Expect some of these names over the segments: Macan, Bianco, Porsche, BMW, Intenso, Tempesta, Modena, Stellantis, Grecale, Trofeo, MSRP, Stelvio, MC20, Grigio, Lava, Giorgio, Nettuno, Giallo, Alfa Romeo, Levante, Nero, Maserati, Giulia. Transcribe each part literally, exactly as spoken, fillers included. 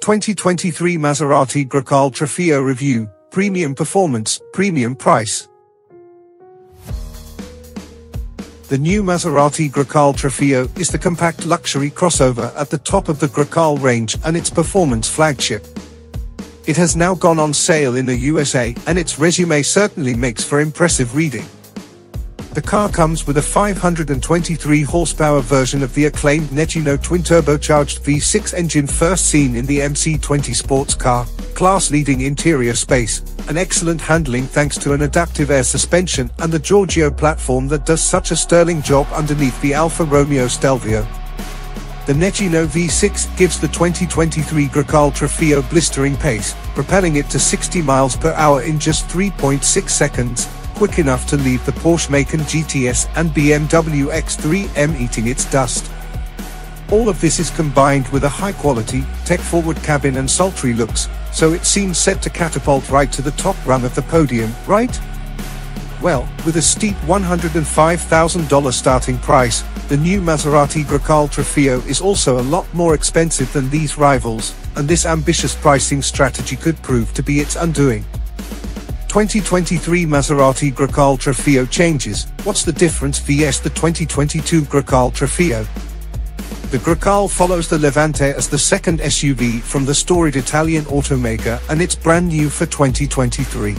twenty twenty-three Maserati Grecale Trofeo Review, Premium Performance, Premium Price. The new Maserati Grecale Trofeo is the compact luxury crossover at the top of the Grecale range and its performance flagship. It has now gone on sale in the U S A, and its resume certainly makes for impressive reading. The car comes with a five hundred twenty-three horsepower version of the acclaimed Nettuno twin-turbocharged V six engine first seen in the M C twenty sports car, class-leading interior space, an excellent handling thanks to an adaptive air suspension and the Giorgio platform that does such a sterling job underneath the Alfa Romeo Stelvio. The Nettuno V six gives the twenty twenty-three Grecale Trofeo blistering pace, propelling it to sixty miles per hour in just three point six seconds, quick enough to leave the Porsche Macan G T S and B M W X three M eating its dust. All of this is combined with a high-quality, tech-forward cabin and sultry looks, so it seems set to catapult right to the top rung of the podium, right? Well, with a steep one hundred five thousand dollars starting price, the new Maserati Grecale Trofeo is also a lot more expensive than these rivals, and this ambitious pricing strategy could prove to be its undoing. twenty twenty-three Maserati Grecale Trofeo changes. What's the difference vs the twenty twenty-two Grecale Trofeo? The Grecale follows the Levante as the second S U V from the storied Italian automaker, and it's brand new for twenty twenty-three.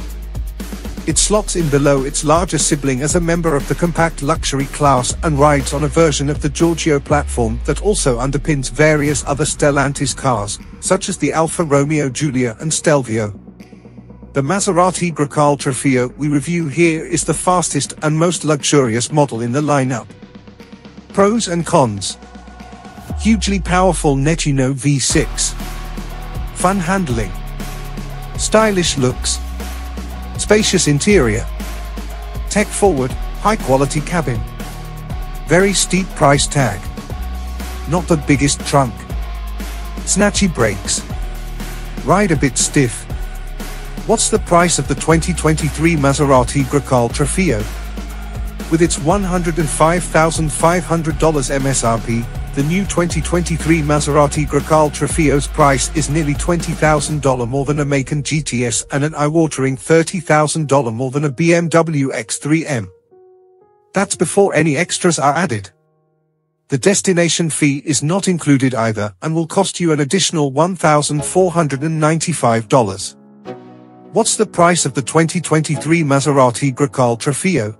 It slots in below its larger sibling as a member of the compact luxury class and rides on a version of the Giorgio platform that also underpins various other Stellantis cars, such as the Alfa Romeo Giulia and Stelvio. The Maserati Grecale Trofeo we review here is the fastest and most luxurious model in the lineup. Pros and cons. Hugely powerful Nettuno V six. Fun handling. Stylish looks. Spacious interior. Tech-forward, high-quality cabin. Very steep price tag. Not the biggest trunk. Snatchy brakes. Ride a bit stiff. What's the price of the twenty twenty-three Maserati Grecale Trofeo? With its one hundred five thousand five hundred dollars M S R P, the new twenty twenty-three Maserati Grecale Trofeo's price is nearly twenty thousand dollars more than a Macan G T S and an eye-watering thirty thousand dollars more than a B M W X three M. That's before any extras are added. The destination fee is not included either and will cost you an additional one thousand four hundred ninety-five dollars. What's the price of the twenty twenty-three Maserati Grecale Trofeo?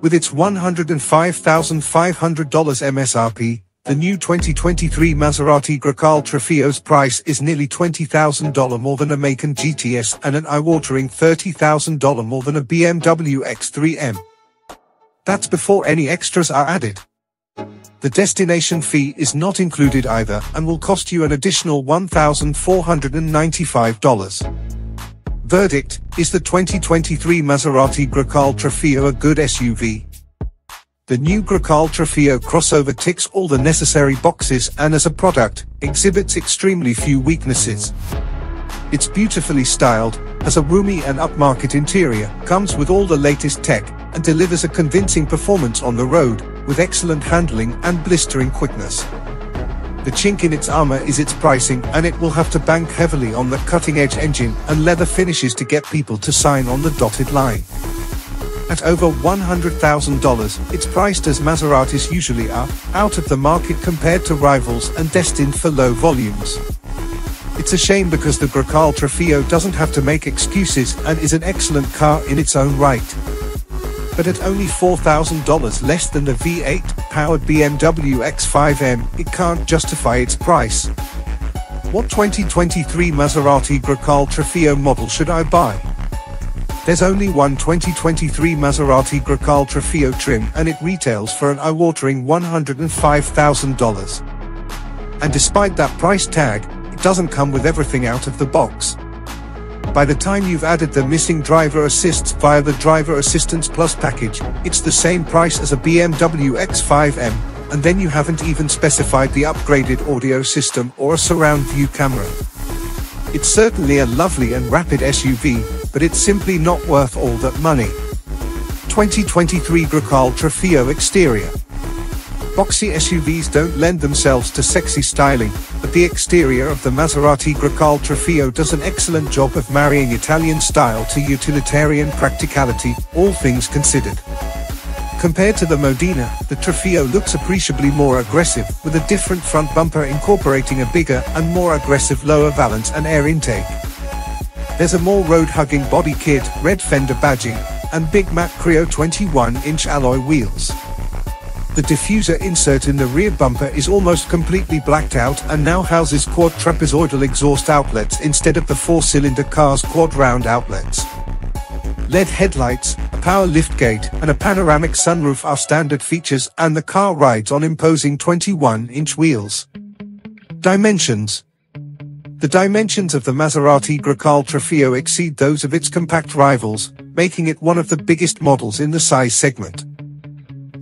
With its one hundred five thousand five hundred dollars M S R P, the new twenty twenty-three Maserati Grecale Trofeo's price is nearly twenty thousand dollars more than a Macan G T S and an eye-watering thirty thousand dollars more than a B M W X three M. That's before any extras are added. The destination fee is not included either and will cost you an additional one thousand four hundred ninety-five dollars. Verdict, is the twenty twenty-three Maserati Grecale Trofeo a good S U V? The new Grecale Trofeo crossover ticks all the necessary boxes and as a product, exhibits extremely few weaknesses. It's beautifully styled, has a roomy and upmarket interior, comes with all the latest tech, and delivers a convincing performance on the road, with excellent handling and blistering quickness. The chink in its armor is its pricing, and it will have to bank heavily on the cutting-edge engine and leather finishes to get people to sign on the dotted line. At over one hundred thousand dollars, it's priced as Maseratis usually are, out of the market compared to rivals and destined for low volumes. It's a shame because the Grecale Trofeo doesn't have to make excuses and is an excellent car in its own right. But at only four thousand dollars less than the V eight-powered B M W X five M, it can't justify its price. What twenty twenty-three Maserati Grecale Trofeo model should I buy? There's only one twenty twenty-three Maserati Grecale Trofeo trim and it retails for an eye-watering one hundred five thousand dollars. And despite that price tag, it doesn't come with everything out of the box. By the time you've added the missing driver assists via the Driver Assistance Plus package, it's the same price as a B M W X five M, and then you haven't even specified the upgraded audio system or a surround view camera. It's certainly a lovely and rapid S U V, but it's simply not worth all that money. twenty twenty-three Grecale Trofeo exterior. Boxy S U Vs don't lend themselves to sexy styling, but the exterior of the Maserati Grecale Trofeo does an excellent job of marrying Italian style to utilitarian practicality, all things considered. Compared to the Modena, the Trofeo looks appreciably more aggressive, with a different front bumper incorporating a bigger and more aggressive lower valance and air intake. There's a more road-hugging body kit, red fender badging, and big matte Creo twenty-one inch alloy wheels. The diffuser insert in the rear bumper is almost completely blacked out and now houses quad trapezoidal exhaust outlets instead of the four-cylinder car's quad round outlets. L E D headlights, a power liftgate, and a panoramic sunroof are standard features, and the car rides on imposing twenty-one inch wheels. Dimensions. The dimensions of the Maserati Grecale Trofeo exceed those of its compact rivals, making it one of the biggest models in the size segment.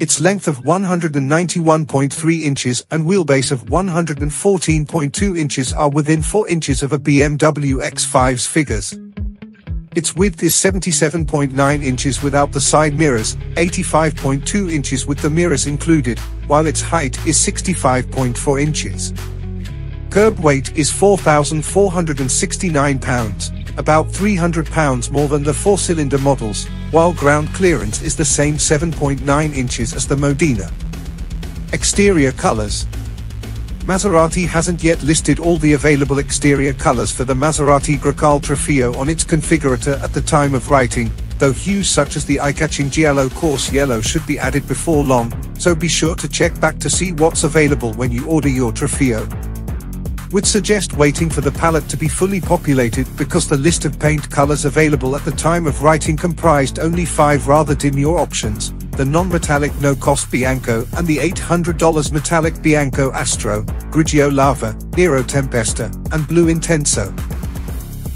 Its length of one hundred ninety-one point three inches and wheelbase of one hundred fourteen point two inches are within four inches of a B M W X five's figures. Its width is seventy-seven point nine inches without the side mirrors, eighty-five point two inches with the mirrors included, while its height is sixty-five point four inches. Curb weight is four thousand four hundred sixty-nine pounds, about three hundred pounds more than the four-cylinder models, while ground clearance is the same seven point nine inches as the Modena. Exterior colors. Maserati hasn't yet listed all the available exterior colors for the Maserati Grecale Trofeo on its configurator at the time of writing, though hues such as the eye-catching Giallo coarse yellow should be added before long, so be sure to check back to see what's available when you order your Trofeo. Would suggest waiting for the palette to be fully populated, because the list of paint colors available at the time of writing comprised only five rather demure options: the non-metallic no-cost Bianco and the eight hundred dollar metallic Bianco Astro, Grigio Lava, Nero Tempesta, and Blue Intenso.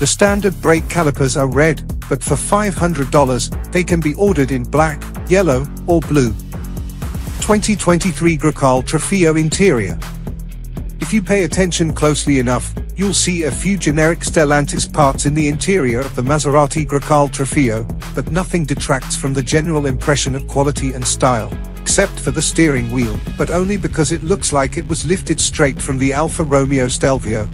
The standard brake calipers are red, but for five hundred dollars, they can be ordered in black, yellow, or blue. twenty twenty-three Grecale Trofeo interior. If you pay attention closely enough, you'll see a few generic Stellantis parts in the interior of the Maserati Grecale Trofeo, but nothing detracts from the general impression of quality and style, except for the steering wheel, but only because it looks like it was lifted straight from the Alfa Romeo Stelvio.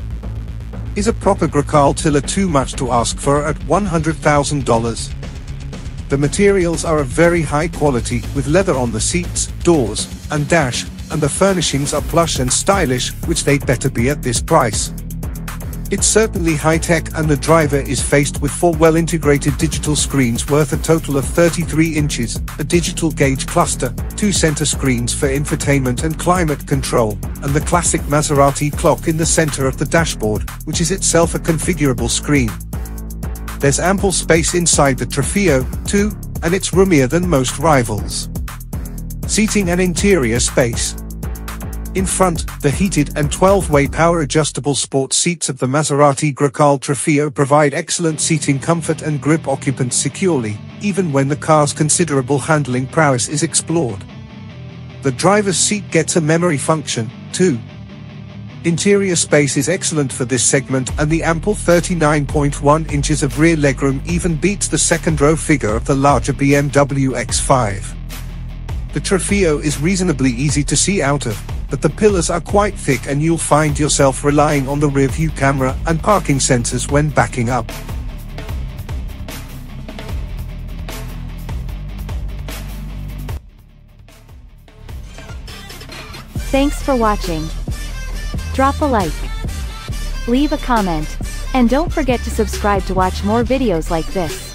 Is a proper Grecale tiller too much to ask for at one hundred thousand dollars? The materials are of very high quality, with leather on the seats, doors, and dash, and the furnishings are plush and stylish, which they'd better be at this price. It's certainly high-tech, and the driver is faced with four well-integrated digital screens worth a total of thirty-three inches, a digital gauge cluster, two center screens for infotainment and climate control, and the classic Maserati clock in the center of the dashboard, which is itself a configurable screen. There's ample space inside the Trofeo, too, and it's roomier than most rivals. Seating and interior space. In front, the heated and twelve-way power-adjustable sport seats of the Maserati Grecale Trofeo provide excellent seating comfort and grip occupants securely, even when the car's considerable handling prowess is explored. The driver's seat gets a memory function, too. Interior space is excellent for this segment, and the ample thirty-nine point one inches of rear legroom even beats the second-row figure of the larger B M W X five. The Trofeo is reasonably easy to see out of, but the pillars are quite thick and you'll find yourself relying on the rear-view camera and parking sensors when backing up. Thanks for watching. Drop a like, leave a comment, and don't forget to subscribe to watch more videos like this.